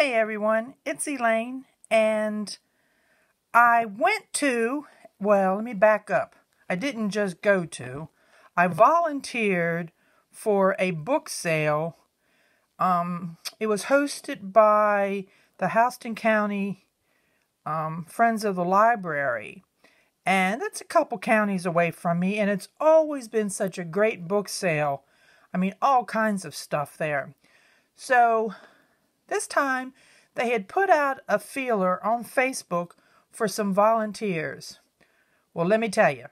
Hey everyone, it's Elaine, and I went to, well, let me back up. I didn't just go to. I volunteered for a book sale. It was hosted by the Houston County Friends of the Library, and that's a couple counties away from me, and it's always been such a great book sale. I mean, all kinds of stuff there. So this time, they had put out a feeler on Facebook for some volunteers. Well, let me tell you,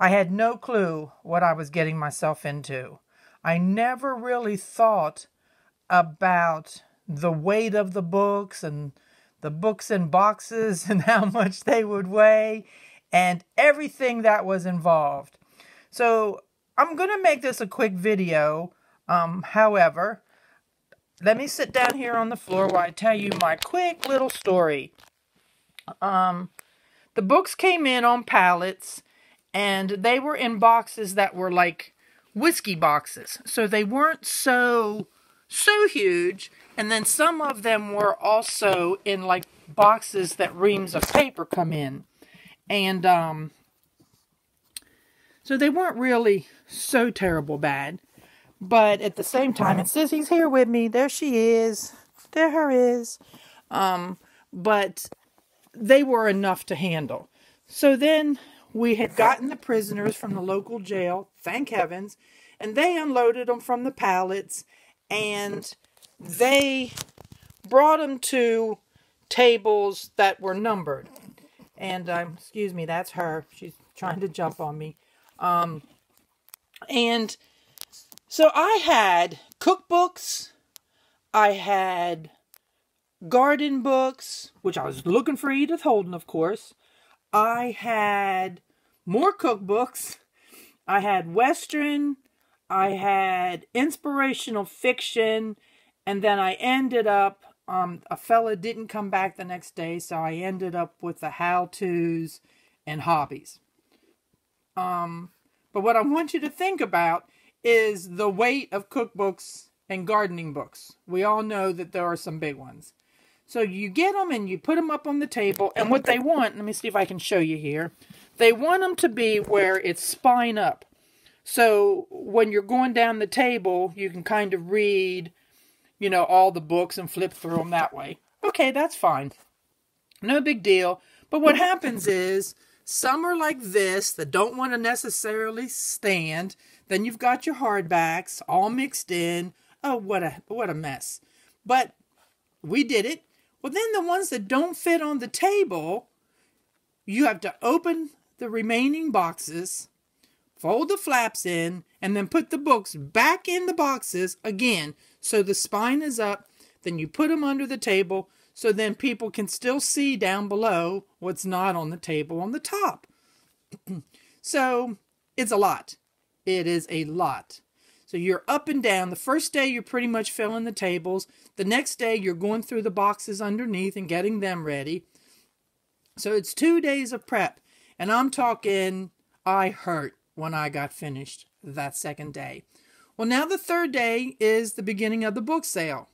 I had no clue what I was getting myself into. I never really thought about the weight of the books and the books in boxes and how much they would weigh and everything that was involved. So I'm going to make this a quick video, however. Let me sit down here on the floor while I tell you my quick little story. The books came in on pallets, and they were in boxes that were like whiskey boxes. So they weren't so huge, and then some of them were also in like boxes that reams of paper come in. And so they weren't really so terrible bad. But at the same time, and Sissy's here with me. There she is. There her is. But they were enough to handle. So then we had gotten the prisoners from the local jail, thank heavens, and they unloaded them from the pallets, and they brought them to tables that were numbered. And, excuse me, that's her. She's trying to jump on me. And so I had cookbooks, I had garden books, which I was looking for Edith Holden, of course. I had more cookbooks, I had Western, I had inspirational fiction, and then I ended up, a fella didn't come back the next day, so I ended up with the how-tos and hobbies. But what I want you to think about is the weight of cookbooks and gardening books. We all know that there are some big ones. So you get them and you put them up on the table, and what they want, let me see if I can show you here, they want them to be where it's spine up. So when you're going down the table, you can kind of read, you know, all the books and flip through them that way. Okay, that's fine. No big deal. But what happens is, some are like this that don't want to necessarily stand. Then you've got your hardbacks all mixed in. Oh, what a mess. But we did it. Well, then the ones that don't fit on the table, you have to open the remaining boxes, fold the flaps in, and then put the books back in the boxes again. So the spine is up. Then you put them under the table. So then people can still see down below what's not on the table on the top. So it's a lot. It is a lot. So you're up and down. The first day you're pretty much filling the tables. The next day you're going through the boxes underneath and getting them ready. So it's 2 days of prep. And I'm talking, I hurt when I got finished that second day. Well, now the third day is the beginning of the book sale.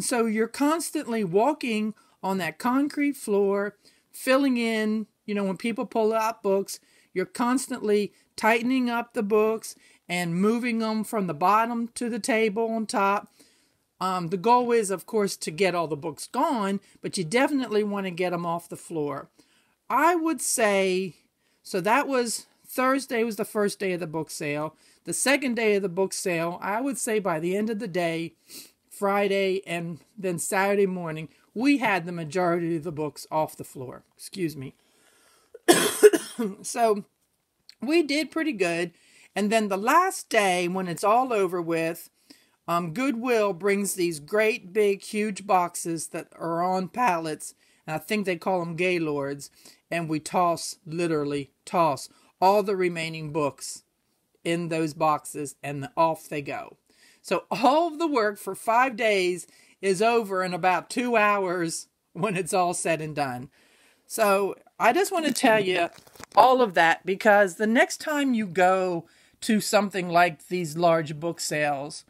So you're constantly walking on that concrete floor, filling in, you know, when people pull out books, you're constantly tightening up the books and moving them from the bottom to the table on top. The goal is, of course, to get all the books gone, but you definitely want to get them off the floor. I would say, so that was Thursday was the first day of the book sale. The second day of the book sale, I would say by the end of the day, Friday and then Saturday morning, we had the majority of the books off the floor. Excuse me. So we did pretty good. And then the last day, when it's all over with, Goodwill brings these great big huge boxes that are on pallets. And I think they call them Gaylords. And we toss, literally toss, all the remaining books in those boxes, and off they go. So all of the work for 5 days is over in about 2 hours when it's all said and done. So I just want to tell you all of that, because the next time you go to something like these large book sales,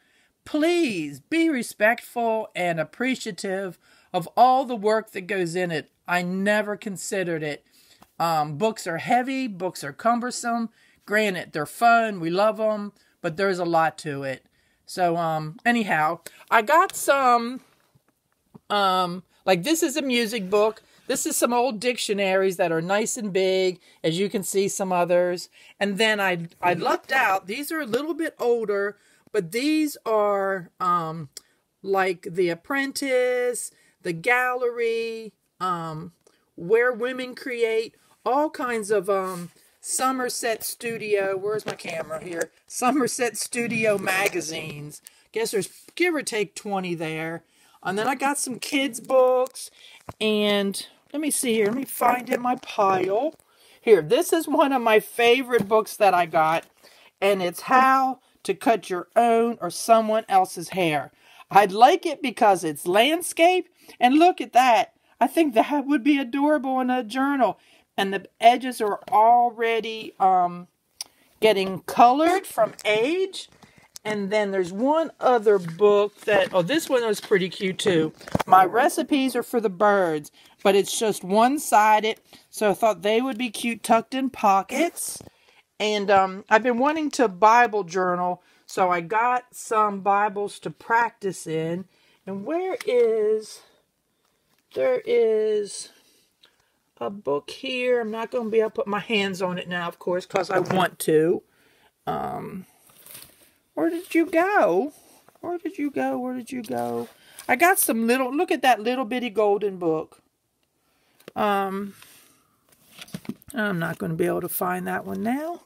Please be respectful and appreciative of all the work that goes in it. I never considered it. Books are heavy. Books are cumbersome. Granted, they're fun. We love them. But there's a lot to it. So, anyhow, I got some, like this is a music book. This is some old dictionaries that are nice and big, as you can see some others. And then I lucked out. These are a little bit older, but these are, like The Apprentice, The Gallery, Where Women Create, all kinds of, Somerset Studio, where's my camera here? Somerset Studio magazines. Guess there's give or take 20 there. And then I got some kids' books. And let me see here. Let me find in my pile. Here, this is one of my favorite books that I got. And it's How to Cut Your Own or Someone Else's Hair. I'd like it because it's landscape. And look at that. I think that would be adorable in a journal. And the edges are already getting colored from age. And then there's one other book that, oh, this one was pretty cute too. My Recipes Are for the Birds, but it's just one-sided. So I thought they would be cute tucked in pockets. And I've been wanting to Bible journal, so I got some Bibles to practice in. And there is a book here. I'm not going to be able to put my hands on it now, of course, because I want to. Where did you go? Where did you go? Where did you go? I got some little, look at that little bitty golden book. I'm not going to be able to find that one now.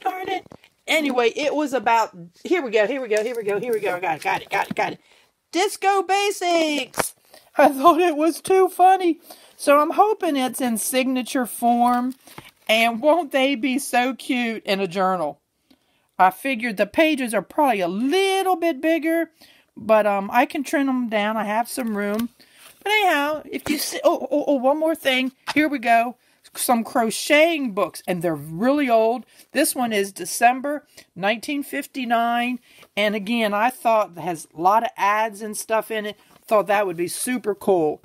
Darn it. Anyway, it was about, here we go. I got it. Disco Basics. I thought it was too funny. So I'm hoping it's in signature form, and won't they be so cute in a journal? I figured the pages are probably a little bit bigger, but I can trim them down. I have some room. But anyhow, if you see, one more thing. Here we go. Some crocheting books, and they're really old. This one is December 1959, and again, I thought it has a lot of ads and stuff in it. Thought that would be super cool.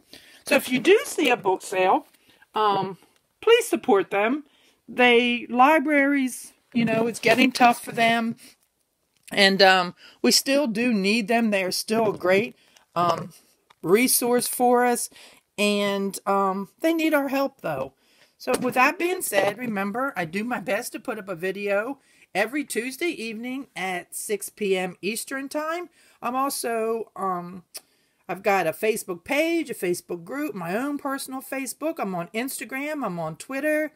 So if you do see a book sale, please support them. Libraries, you know, it's getting tough for them. And we still do need them. They are still a great resource for us. And they need our help, though. So with that being said, remember, I do my best to put up a video every Tuesday evening at 6 p.m. Eastern Time. I'm also... I've got a Facebook page, a Facebook group, my own personal Facebook. I'm on Instagram. I'm on Twitter.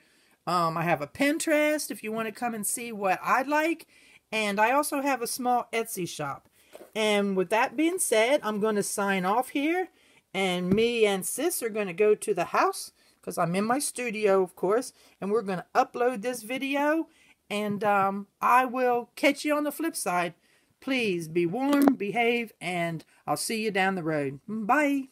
I have a Pinterest if you want to come and see what I like. And I also have a small Etsy shop. And with that being said, I'm going to sign off here. And me and Sis are going to go to the house because I'm in my studio, of course. And we're going to upload this video. And I will catch you on the flip side. Please be warm, behave, and I'll see you down the road. Bye.